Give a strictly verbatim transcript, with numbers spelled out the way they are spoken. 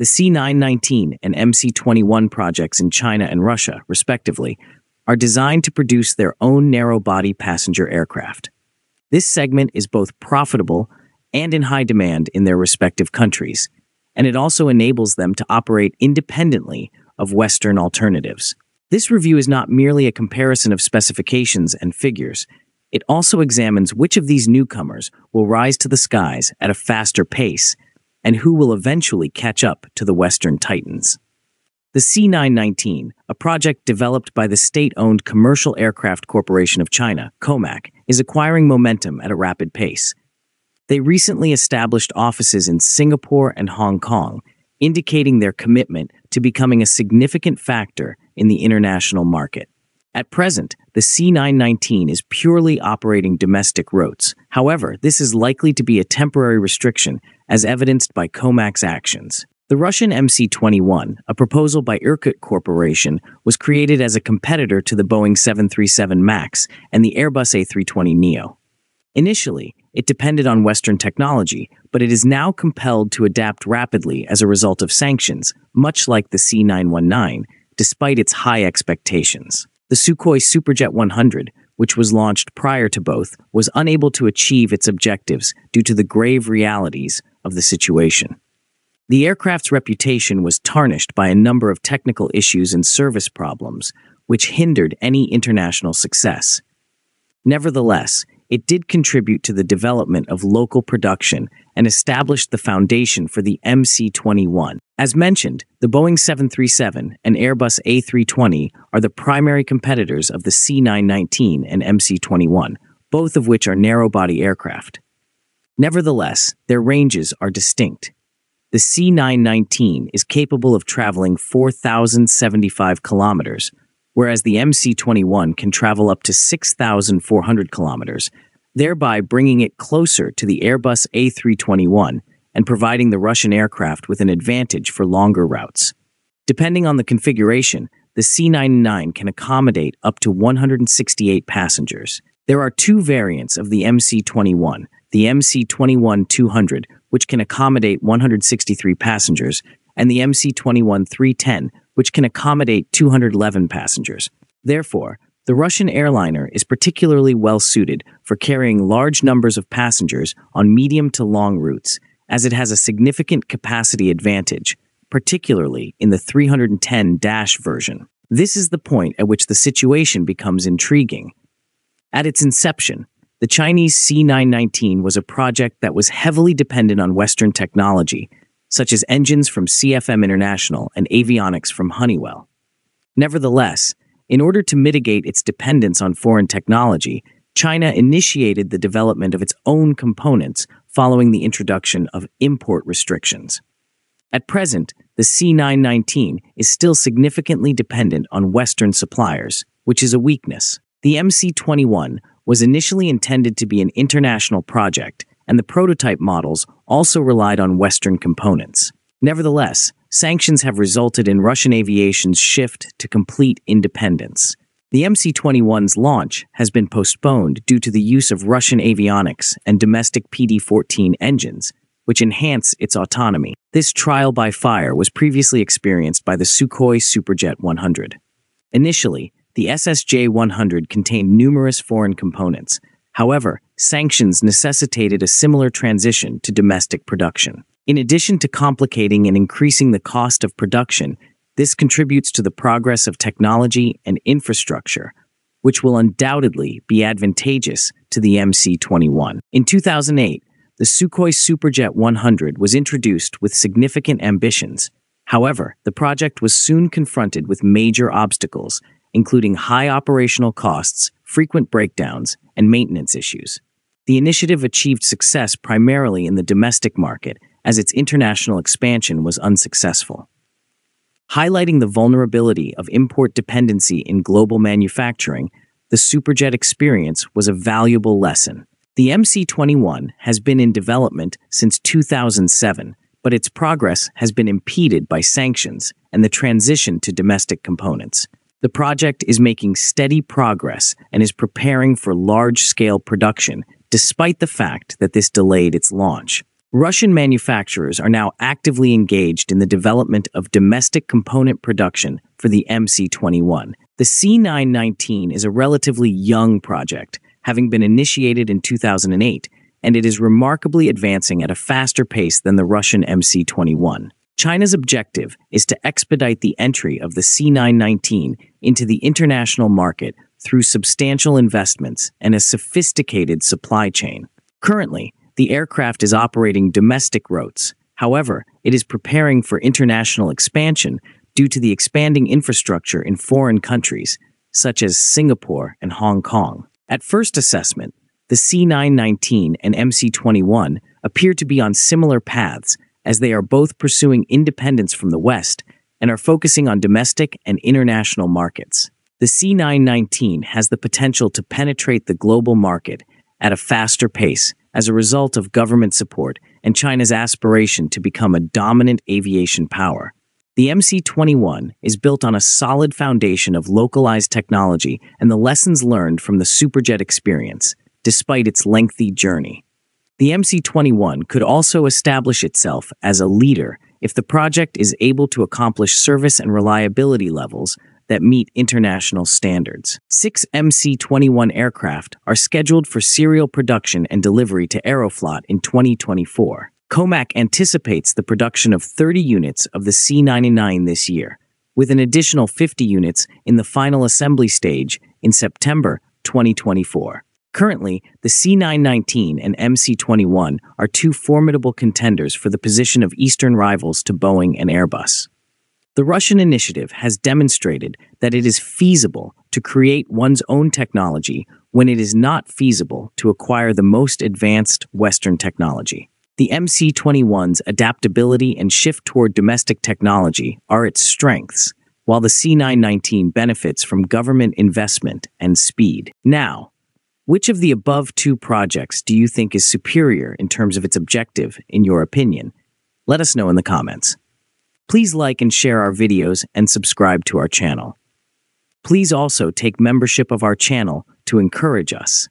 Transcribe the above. The C nine nineteen and M C twenty-one projects in China and Russia, respectively, are designed to produce their own narrow-body passenger aircraft. This segment is both profitable and in high demand in their respective countries, and it also enables them to operate independently of Western alternatives. This review is not merely a comparison of specifications and figures. It also examines which of these newcomers will rise to the skies at a faster pace and who will eventually catch up to the Western titans. The C nine nineteen, a project developed by the state-owned Commercial Aircraft Corporation of China, COMAC, is acquiring momentum at a rapid pace. They recently established offices in Singapore and Hong Kong, indicating their commitment to becoming a significant factor in the international market. At present, the C nine nineteen is purely operating domestic routes. However, this is likely to be a temporary restriction, as evidenced by COMAC's actions. The Russian M C twenty-one, a proposal by Irkut Corporation, was created as a competitor to the Boeing seven thirty-seven max and the Airbus A three twenty neo. Initially, it depended on Western technology, but it is now compelled to adapt rapidly as a result of sanctions, much like the C nine nineteen, despite its high expectations. The Sukhoi Superjet one hundred, which was launched prior to both, was unable to achieve its objectives due to the grave realities of the situation. The aircraft's reputation was tarnished by a number of technical issues and service problems, which hindered any international success. Nevertheless, it did contribute to the development of local production and established the foundation for the M C twenty-one. As mentioned, the Boeing seven thirty-seven and Airbus A three twenty are the primary competitors of the C nine nineteen and M C twenty-one, both of which are narrow-body aircraft. Nevertheless, their ranges are distinct. The C nine nineteen is capable of traveling four thousand seventy-five kilometers, whereas the M C twenty-one can travel up to six thousand four hundred kilometers, thereby bringing it closer to the Airbus A three twenty-one and providing the Russian aircraft with an advantage for longer routes. Depending on the configuration, the C nine nine can accommodate up to one hundred sixty-eight passengers. There are two variants of the M C twenty-one, the M C twenty-one two hundred, which can accommodate one hundred sixty-three passengers, and the M C twenty-one three ten, which can accommodate two hundred eleven passengers. Therefore, the Russian airliner is particularly well-suited for carrying large numbers of passengers on medium to long routes, as it has a significant capacity advantage, particularly in the three ten dash version. This is the point at which the situation becomes intriguing. At its inception, the Chinese C nine nineteen was a project that was heavily dependent on Western technology, such as engines from C F M International and avionics from Honeywell. Nevertheless, in order to mitigate its dependence on foreign technology, China initiated the development of its own components following the introduction of import restrictions. At present, the C nine nineteen is still significantly dependent on Western suppliers, which is a weakness. The M C twenty-one was initially intended to be an international project, and the prototype models also relied on Western components. Nevertheless, sanctions have resulted in Russian aviation's shift to complete independence. The M C twenty-one's launch has been postponed due to the use of Russian avionics and domestic P D fourteen engines, which enhance its autonomy. This trial by fire was previously experienced by the Sukhoi Superjet one hundred. Initially, the S S J one hundred contained numerous foreign components. However, sanctions necessitated a similar transition to domestic production. In addition to complicating and increasing the cost of production, this contributes to the progress of technology and infrastructure, which will undoubtedly be advantageous to the M C twenty-one. In two thousand eight, the Sukhoi Superjet one hundred was introduced with significant ambitions. However, the project was soon confronted with major obstacles, including high operational costs, frequent breakdowns, and maintenance issues. The initiative achieved success primarily in the domestic market, as its international expansion was unsuccessful. Highlighting the vulnerability of import dependency in global manufacturing, the Superjet experience was a valuable lesson. The M C twenty-one has been in development since two thousand seven, but its progress has been impeded by sanctions and the transition to domestic components. The project is making steady progress and is preparing for large-scale production, despite the fact that this delayed its launch. Russian manufacturers are now actively engaged in the development of domestic component production for the M C twenty-one. The C nine nineteen is a relatively young project, having been initiated in two thousand eight, and it is remarkably advancing at a faster pace than the Russian M C twenty-one. China's objective is to expedite the entry of the C nine nineteen into the international market through substantial investments and a sophisticated supply chain. Currently, the aircraft is operating domestic routes. However, it is preparing for international expansion due to the expanding infrastructure in foreign countries, such as Singapore and Hong Kong. At first assessment, the C nine nineteen and M C twenty-one appear to be on similar paths, as they are both pursuing independence from the West and are focusing on domestic and international markets. The C nine nineteen has the potential to penetrate the global market at a faster pace as a result of government support and China's aspiration to become a dominant aviation power. The M C twenty-one is built on a solid foundation of localized technology and the lessons learned from the Superjet experience, despite its lengthy journey. The M C twenty-one could also establish itself as a leader if the project is able to accomplish service and reliability levels that meet international standards. Six M C twenty-one aircraft are scheduled for serial production and delivery to Aeroflot in twenty twenty-four. COMAC anticipates the production of thirty units of the C ninety-nine this year, with an additional fifty units in the final assembly stage in September twenty twenty-four. Currently, the C nine nineteen and M C twenty-one are two formidable contenders for the position of Eastern rivals to Boeing and Airbus. The Russian initiative has demonstrated that it is feasible to create one's own technology when it is not feasible to acquire the most advanced Western technology. The M C twenty-one's adaptability and shift toward domestic technology are its strengths, while the C nine nineteen benefits from government investment and speed. Now, which of the above two projects do you think is superior in terms of its objective, in your opinion? Let us know in the comments. Please like and share our videos and subscribe to our channel. Please also take membership of our channel to encourage us.